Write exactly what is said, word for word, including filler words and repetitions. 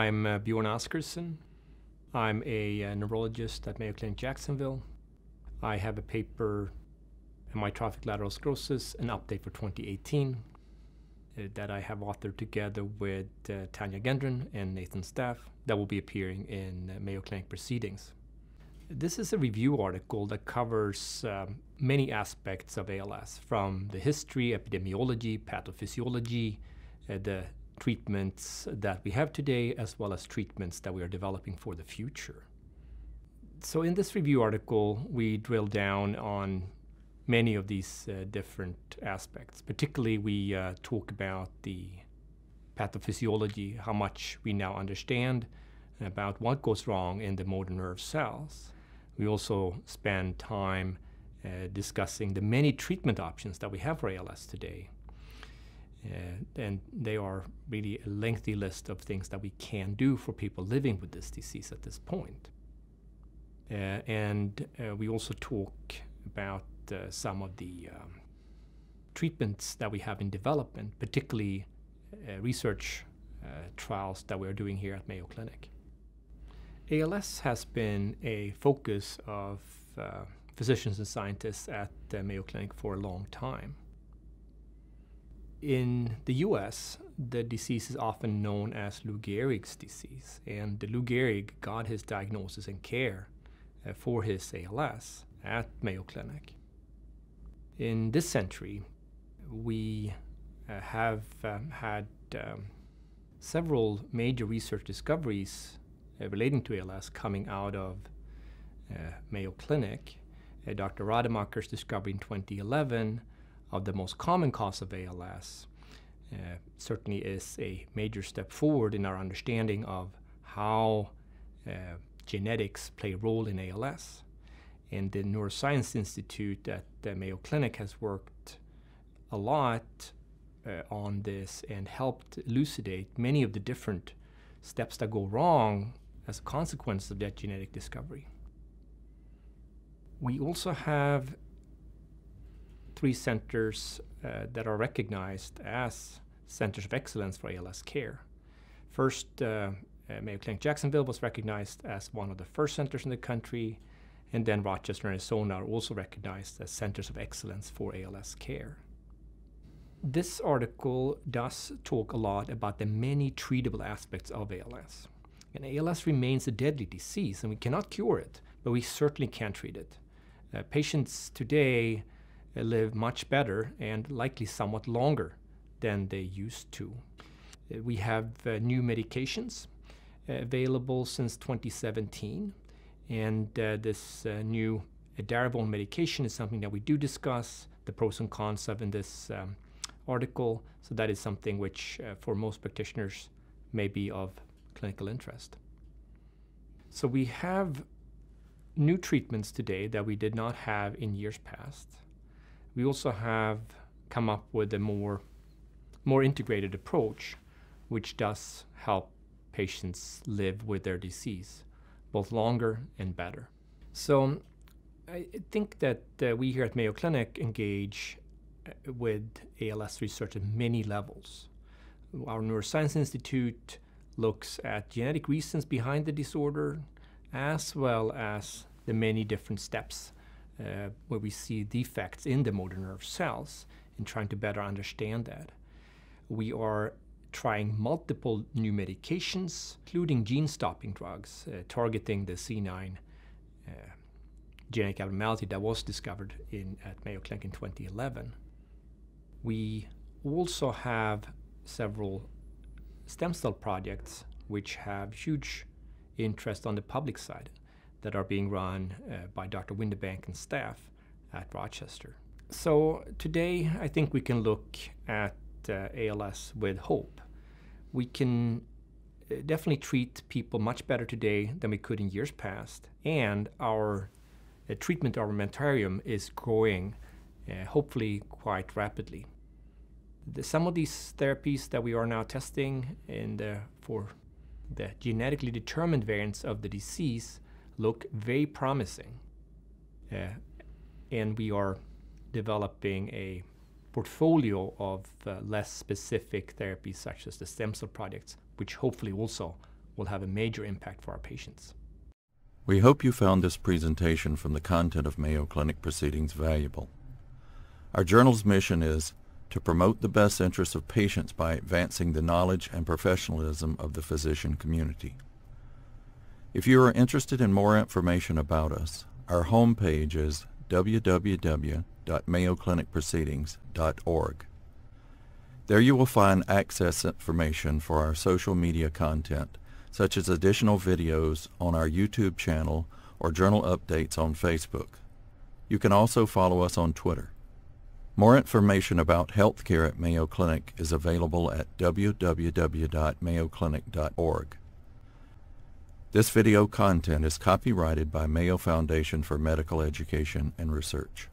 I'm uh, Bjorn Oskarsson. I'm a uh, neurologist at Mayo Clinic Jacksonville. I have a paper, Amyotrophic Lateral Sclerosis, an update for twenty eighteen, uh, that I have authored together with uh, Tanya Gendron and Nathan Staff that will be appearing in uh, Mayo Clinic Proceedings. This is a review article that covers um, many aspects of A L S, from the history, epidemiology, pathophysiology, uh, the treatments that we have today, as well as treatments that we are developing for the future. So in this review article, we drill down on many of these uh, different aspects. Particularly, we uh, talk about the pathophysiology, how much we now understand about what goes wrong in the motor nerve cells. We also spend time uh, discussing the many treatment options that we have for A L S today. Uh, and they are really a lengthy list of things that we can do for people living with this disease at this point. Uh, and uh, we also talk about uh, some of the um, treatments that we have in development, particularly uh, research uh, trials that we're doing here at Mayo Clinic. A L S has been a focus of uh, physicians and scientists at uh, Mayo Clinic for a long time. In the U S, the disease is often known as Lou Gehrig's disease, and Lou Gehrig got his diagnosis and care uh, for his A L S at Mayo Clinic. In this century, we uh, have um, had um, several major research discoveries uh, relating to A L S coming out of uh, Mayo Clinic. Uh, Doctor Rademacher's discovery in twenty eleven of the most common cause of A L S uh, certainly is a major step forward in our understanding of how uh, genetics play a role in A L S. And the Neuroscience Institute at the Mayo Clinic has worked a lot uh, on this and helped elucidate many of the different steps that go wrong as a consequence of that genetic discovery. We also have three centers uh, that are recognized as centers of excellence for A L S care. First, uh, Mayo Clinic Jacksonville was recognized as one of the first centers in the country, and then Rochester and Arizona are also recognized as centers of excellence for A L S care. This article does talk a lot about the many treatable aspects of A L S. And A L S remains a deadly disease, and we cannot cure it, but we certainly can treat it. Uh, patients today live much better and likely somewhat longer than they used to. We have uh, new medications uh, available since twenty seventeen, and uh, this uh, new edaravone medication is something that we do discuss the pros and cons of in this um, article, so that is something which uh, for most practitioners may be of clinical interest. So we have new treatments today that we did not have in years past. We also have come up with a more, more integrated approach, which does help patients live with their disease, both longer and better. So I think that uh, we here at Mayo Clinic engage with A L S research at many levels. Our Neuroscience Institute looks at genetic reasons behind the disorder, as well as the many different steps Uh, where we see defects in the motor nerve cells and trying to better understand that. We are trying multiple new medications, including gene-stopping drugs, uh, targeting the C nine uh, genetic abnormality that was discovered in, at Mayo Clinic in twenty eleven. We also have several stem cell projects which have huge interest on the public side, that are being run uh, by Doctor Windebank and staff at Rochester. So today, I think we can look at uh, A L S with hope. We can definitely treat people much better today than we could in years past, and our uh, treatment armamentarium is growing, uh, hopefully quite rapidly. The, some of these therapies that we are now testing in the, for the genetically determined variants of the disease look very promising. Uh, and we are developing a portfolio of uh, less specific therapies such as the stem cell projects, which hopefully also will have a major impact for our patients. We hope you found this presentation from the content of Mayo Clinic Proceedings valuable. Our journal's mission is to promote the best interests of patients by advancing the knowledge and professionalism of the physician community. If you are interested in more information about us, our homepage is w w w dot mayo clinic proceedings dot org. There you will find access information for our social media content, such as additional videos on our YouTube channel or journal updates on Facebook. You can also follow us on Twitter. More information about healthcare at Mayo Clinic is available at w w w dot mayo clinic dot org. This video content is copyrighted by Mayo Foundation for Medical Education and Research.